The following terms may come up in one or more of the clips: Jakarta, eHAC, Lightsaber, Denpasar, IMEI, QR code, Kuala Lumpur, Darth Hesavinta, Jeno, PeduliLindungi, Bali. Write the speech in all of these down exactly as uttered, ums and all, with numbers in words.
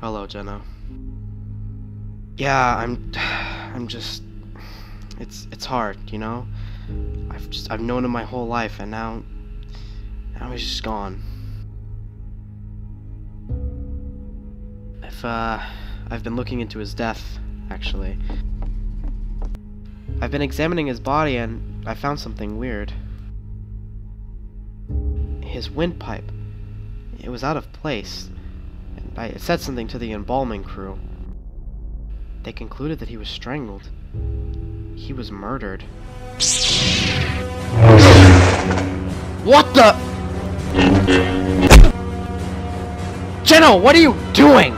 Hello, Jeno. Yeah, I'm... I'm just... It's it's hard, you know? I've just... I've known him my whole life, and now... Now he's just gone. I've, uh... I've been looking into his death, actually. I've been examining his body, and I found something weird. His windpipe. It was out of place. And I said something to the embalming crew. They concluded that he was strangled. He was murdered. What the? Jeno, what are you doing?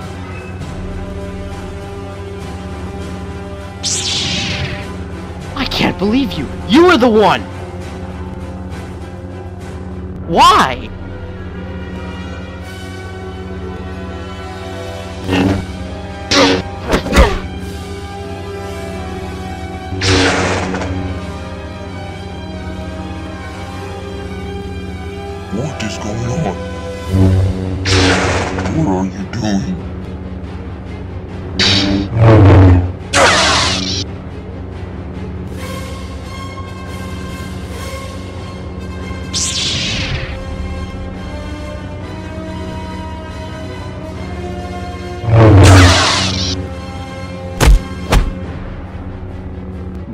I can't believe you. You were the one. Why? What is going on? What are you doing?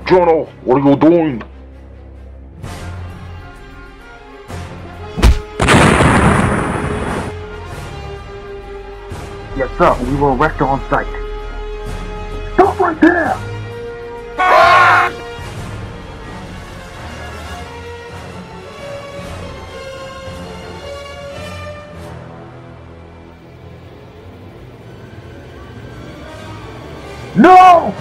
Jeno, what are you doing? Yes, sir. We will arrest on sight. Stop right there! Ah! No!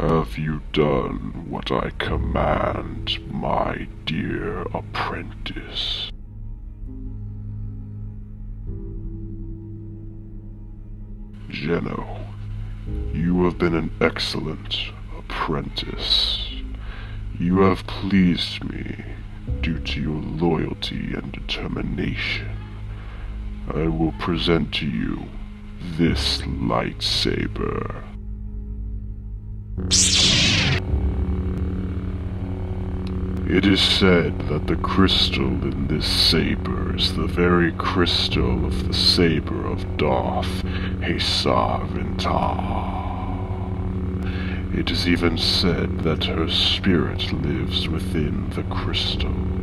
Have you done what I command, my dear apprentice? Jeno, you have been an excellent apprentice. You have pleased me due to your loyalty and determination. I will present to you this lightsaber. It is said that the crystal in this saber is the very crystal of the saber of Darth Hesavinta. It is even said that her spirit lives within the crystal.